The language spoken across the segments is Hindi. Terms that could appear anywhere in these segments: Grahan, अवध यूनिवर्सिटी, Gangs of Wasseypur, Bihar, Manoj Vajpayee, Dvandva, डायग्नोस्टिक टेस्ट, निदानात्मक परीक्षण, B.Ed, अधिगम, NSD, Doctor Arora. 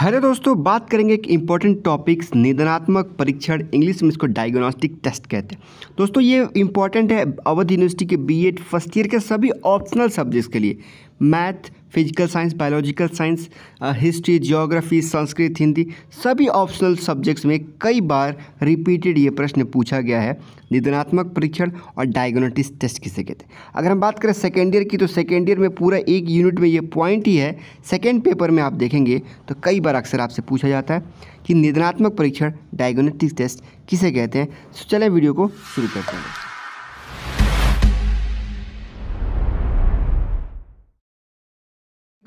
हेलो दोस्तों, बात करेंगे एक इम्पॉर्टेंट टॉपिक्स निदानात्मक परीक्षण, इंग्लिश में इसको डायग्नोस्टिक टेस्ट कहते हैं। दोस्तों ये इम्पॉर्टेंट है अवध यूनिवर्सिटी के बीएड फर्स्ट ईयर के सभी ऑप्शनल सब्जेक्ट्स के लिए। Math, physical science, biological science, history, geography, Sanskrit, Hindi सभी ऑप्शनल सब्जेक्ट्स में कई बार रिपीटेड ये प्रश्न पूछा गया है, निदानात्मक परीक्षण और डायग्नोस्टिक टेस्ट किसे कहते हैं। अगर हम बात करें सेकेंड ईयर की, तो सेकेंड ईयर में पूरा एक यूनिट में ये पॉइंट ही है। सेकेंड पेपर में आप देखेंगे तो कई बार अक्सर आपसे पूछा जाता है कि निदानात्मक परीक्षण, डायग्नोस्टिक टेस्ट किसे कहते हैं। तो चलें वीडियो को शुरू करते हैं।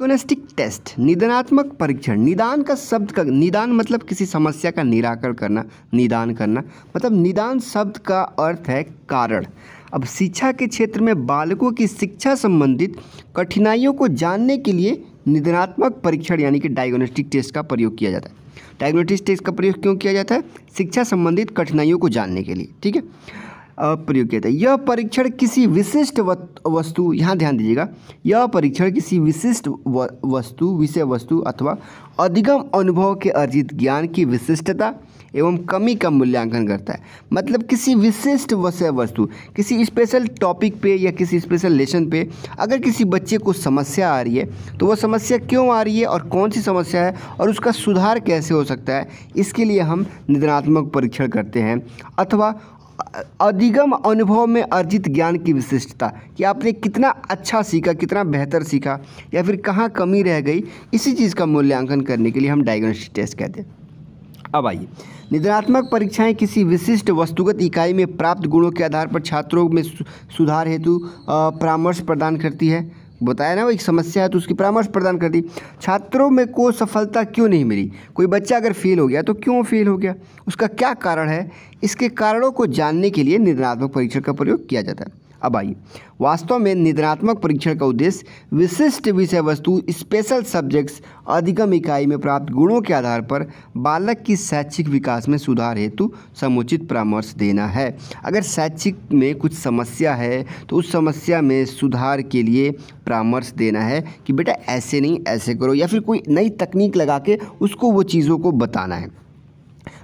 डायग्नोस्टिक टेस्ट निदानात्मक परीक्षण, निदान का शब्द का निदान मतलब किसी समस्या का निराकरण करना, निदान करना मतलब निदान शब्द का अर्थ है कारण। अब शिक्षा के क्षेत्र में बालकों की शिक्षा संबंधित कठिनाइयों को जानने के लिए निदानात्मक परीक्षण यानी कि डायग्नोस्टिक टेस्ट का प्रयोग किया जाता है। डायग्नोस्टिक टेस्ट का प्रयोग क्यों किया जाता है? शिक्षा संबंधित कठिनाइयों को जानने के लिए, ठीक है, प्रयोग किया जाता है। यह परीक्षण किसी विशिष्ट वस्तु, यहाँ ध्यान दीजिएगा, यह परीक्षण किसी विशिष्ट वस्तु, विषय वस्तु अथवा अधिगम अनुभव के अर्जित ज्ञान की विशिष्टता एवं कमी का मूल्यांकन करता है। मतलब किसी विशिष्ट विषय वस्तु, किसी स्पेशल टॉपिक पे या किसी स्पेशल लेसन पे अगर किसी बच्चे को समस्या आ रही है तो वह समस्या क्यों आ रही है और कौन सी समस्या है और उसका सुधार कैसे हो सकता है, इसके लिए हम निदानात्मक परीक्षण करते हैं। अथवा अधिगम अनुभव में अर्जित ज्ञान की विशिष्टता कि आपने कितना अच्छा सीखा, कितना बेहतर सीखा या फिर कहाँ कमी रह गई, इसी चीज़ का मूल्यांकन करने के लिए हम डायग्नोस्टिक टेस्ट कहते हैं। अब आइए, निदानात्मक परीक्षाएं किसी विशिष्ट वस्तुगत इकाई में प्राप्त गुणों के आधार पर छात्रों में सुधार हेतु परामर्श प्रदान करती है। बताया ना, वो एक समस्या है तो उसकी परामर्श प्रदान कर दी। छात्रों में को सफलता क्यों नहीं मिली, कोई बच्चा अगर फेल हो गया तो क्यों फेल हो गया, उसका क्या कारण है, इसके कारणों को जानने के लिए निदानात्मक परीक्षण का प्रयोग किया जाता है। अब आइए, वास्तव में निदानात्मक परीक्षण का उद्देश्य विशिष्ट विषय वस्तु, स्पेशल सब्जेक्ट्स, अधिगम इकाई में प्राप्त गुणों के आधार पर बालक की शैक्षिक विकास में सुधार हेतु समुचित परामर्श देना है। अगर शैक्षिक में कुछ समस्या है तो उस समस्या में सुधार के लिए परामर्श देना है कि बेटा ऐसे नहीं ऐसे करो, या फिर कोई नई तकनीक लगा के उसको वो चीज़ों को बताना है।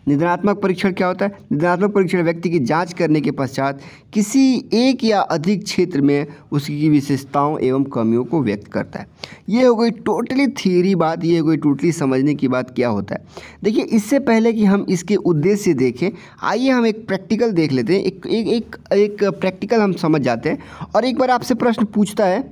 निदानात्मक परीक्षण क्या होता है? निदानात्मक परीक्षण व्यक्ति की जांच करने के पश्चात किसी एक या अधिक क्षेत्र में उसकी विशेषताओं एवं कमियों को व्यक्त करता है। ये हो गई टोटली थ्योरी बात, ये हो गई टोटली समझने की बात क्या होता है। देखिए, इससे पहले कि हम इसके उद्देश्य देखें, आइए हम एक प्रैक्टिकल देख लेते हैं। एक प्रैक्टिकल हम समझ जाते हैं। और एक बार आपसे प्रश्न पूछता है,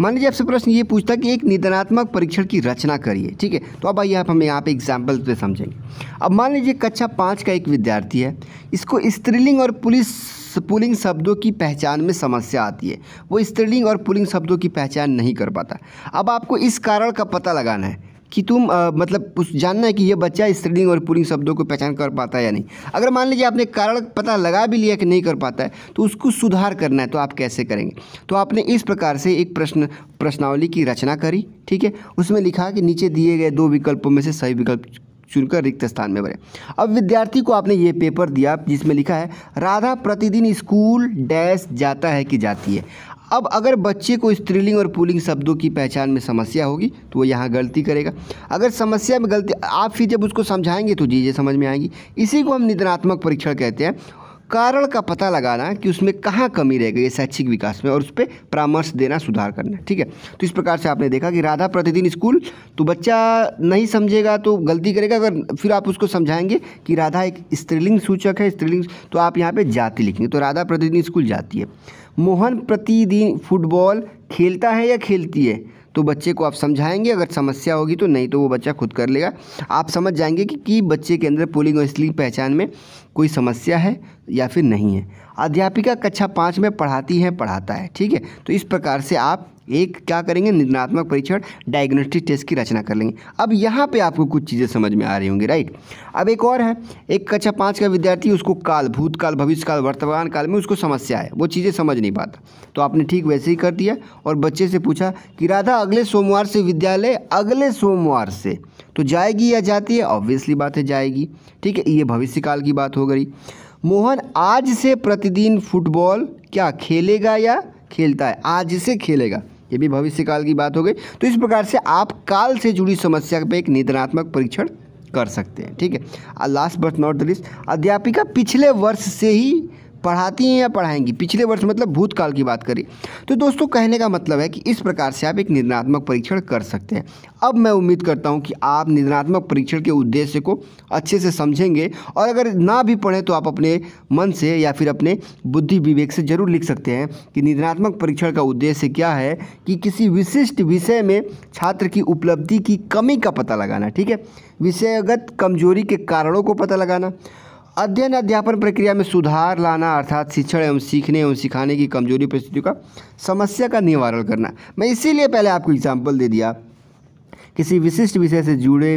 मान लीजिए आपसे प्रश्न ये पूछता है कि एक निदानात्मक परीक्षण की रचना करिए, ठीक है। तो अब आइए आप हमें यहाँ पे एग्जाम्पल पे समझेंगे। अब मान लीजिए कक्षा 5 का एक विद्यार्थी है, इसको स्त्रीलिंग और पुल्लिंग शब्दों की पहचान में समस्या आती है। वो स्त्रीलिंग और पुल्लिंग शब्दों की पहचान नहीं कर पाता। अब आपको इस कारण का पता लगाना है कि तुम मतलब जानना है कि ये बच्चा स्त्रीलिंग और पुल्लिंग शब्दों को पहचान कर पाता है या नहीं। अगर मान लीजिए आपने कारण पता लगा भी लिया कि नहीं कर पाता है तो उसको सुधार करना है, तो आप कैसे करेंगे। तो आपने इस प्रकार से एक प्रश्नावली की रचना करी, ठीक है। उसमें लिखा कि नीचे दिए गए 2 विकल्पों में से सही विकल्प चुनकर रिक्त स्थान में भरें। अब विद्यार्थी को आपने ये पेपर दिया जिसमें लिखा है राधा प्रतिदिन स्कूल डैश जाता है कि जाती है। अब अगर बच्चे को स्त्रीलिंग और पुल्लिंग शब्दों की पहचान में समस्या होगी तो वो यहाँ गलती करेगा। अगर समस्या में गलती, आप फिर जब उसको समझाएंगे तो चीज़ें समझ में आएंगी। इसी को हम निदानात्मक परीक्षण कहते हैं। कारण का पता लगाना कि उसमें कहाँ कमी रह गई है शैक्षिक विकास में, और उस पर परामर्श देना, सुधार करना, ठीक है। तो इस प्रकार से आपने देखा कि राधा प्रतिदिन स्कूल, तो बच्चा नहीं समझेगा तो गलती करेगा। अगर फिर आप उसको समझाएंगे कि राधा एक स्त्रीलिंग सूचक है, स्त्रीलिंग, तो आप यहाँ पे जाती लिखेंगे, तो राधा प्रतिदिन स्कूल जाती है। मोहन प्रतिदिन फुटबॉल खेलता है या खेलती है, तो बच्चे को आप समझाएंगे। अगर समस्या होगी तो नहीं तो वो बच्चा खुद कर लेगा। आप समझ जाएंगे कि बच्चे के अंदर पुल्लिंग और स्त्रीलिंग पहचान में कोई समस्या है या फिर नहीं है। अध्यापिका कक्षा 5 में पढ़ाती है, पढ़ाता है, ठीक है। तो इस प्रकार से आप एक क्या करेंगे, निदानात्मक परीक्षण डायग्नोस्टिक टेस्ट की रचना कर लेंगे। अब यहाँ पे आपको कुछ चीज़ें समझ में आ रही होंगी, राइट। अब एक और है, एक कक्षा 5 का विद्यार्थी, उसको काल, भूतकाल, भविष्यकाल, वर्तमान काल में उसको समस्या है, वो चीज़ें समझ नहीं पाता। तो आपने ठीक वैसे ही कर दिया और बच्चे से पूछा कि राधा अगले सोमवार से विद्यालय, अगले सोमवार से, तो जाएगी या जाती है, ऑब्वियसली बात है जाएगी, ठीक है। ये भविष्यकाल की बात हो गई। मोहन आज से प्रतिदिन फुटबॉल क्या खेलेगा या खेलता है, आज से खेलेगा, ये भी भविष्यकाल की बात हो गई। तो इस प्रकार से आप काल से जुड़ी समस्या पर एक निदानात्मक परीक्षण कर सकते हैं। ठीक है, last but not the least, अध्यापिका पिछले वर्ष से ही पढ़ाती हैं या पढ़ाएंगी। पिछले वर्ष मतलब भूतकाल की बात करें तो दोस्तों कहने का मतलब है कि इस प्रकार से आप एक निदानात्मक परीक्षण कर सकते हैं। अब मैं उम्मीद करता हूं कि आप निदानात्मक परीक्षण के उद्देश्य को अच्छे से समझेंगे और अगर ना भी पढ़ें तो आप अपने मन से या फिर अपने बुद्धि विवेक से जरूर लिख सकते हैं कि निदानात्मक परीक्षण का उद्देश्य क्या है, कि किसी विशिष्ट विषय में छात्र की उपलब्धि की कमी का पता लगाना। ठीक है, विषयगत कमजोरी के कारणों को पता लगाना, अध्ययन अध्यापन प्रक्रिया में सुधार लाना अर्थात शिक्षण एवं सीखने एवं सिखाने की कमजोरी परिस्थितियों का समस्या का निवारण करना। मैं इसीलिए पहले आपको एग्जाम्पल दे दिया, किसी विशिष्ट विषय से जुड़े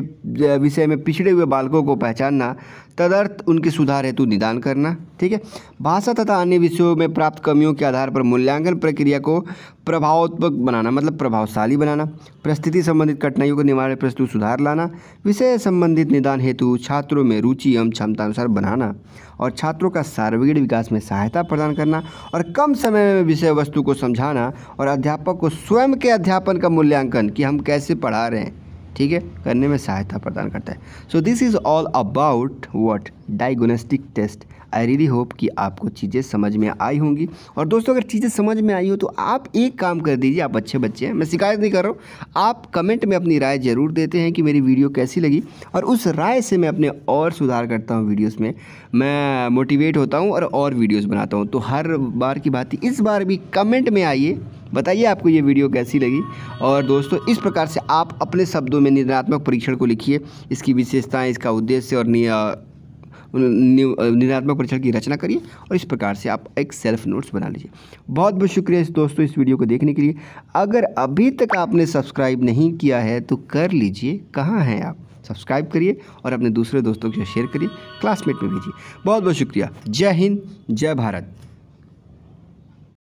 विषय में पिछड़े हुए बालकों को पहचानना, तदर्थ उनके सुधार हेतु निदान करना। ठीक है, भाषा तथा अन्य विषयों में प्राप्त कमियों के आधार पर मूल्यांकन प्रक्रिया को प्रभावात्मक बनाना मतलब प्रभावशाली बनाना, परिस्थिति संबंधित कठिनाइयों को निवारण प्रस्तुत सुधार लाना, विषय संबंधित निदान हेतु छात्रों में रुचि एवं क्षमतानुसार बनाना और छात्रों का सर्वांगीण विकास में सहायता प्रदान करना और कम समय में विषय वस्तु को समझाना और अध्यापक को स्वयं के अध्यापन का मूल्यांकन कि हम कैसे पढ़ा रहे हैं ठीक है करने में सहायता प्रदान करता है। So this is all about what डायग्नोस्टिक टेस्ट। I really hope कि आपको चीज़ें समझ में आई होंगी। और दोस्तों अगर चीज़ें समझ में आई हो तो आप एक काम कर दीजिए, आप अच्छे बच्चे हैं, मैं शिकायत नहीं कर रहा हूँ, आप कमेंट में अपनी राय ज़रूर देते हैं कि मेरी वीडियो कैसी लगी और उस राय से मैं अपने और सुधार करता हूँ वीडियोज़ में, मैं मोटिवेट होता हूँ और वीडियोज़ बनाता हूँ। तो हर बार की बात इस बार भी कमेंट में आइए, बताइए आपको ये वीडियो कैसी लगी। और दोस्तों इस प्रकार से आप अपने शब्दों में निदानात्मक परीक्षण को लिखिए, इसकी विशेषताएं, इसका उद्देश्य और निदानात्मक परीक्षण की रचना करिए और इस प्रकार से आप एक सेल्फ नोट्स बना लीजिए। बहुत बहुत शुक्रिया इस दोस्तों इस वीडियो को देखने के लिए। अगर अभी तक आपने सब्सक्राइब नहीं किया है तो कर लीजिए, कहाँ हैं आप, सब्सक्राइब करिए और अपने दूसरे दोस्तों के साथ शेयर करिए, क्लासमेट में भेजिए। बहुत बहुत शुक्रिया। जय हिंद, जय भारत।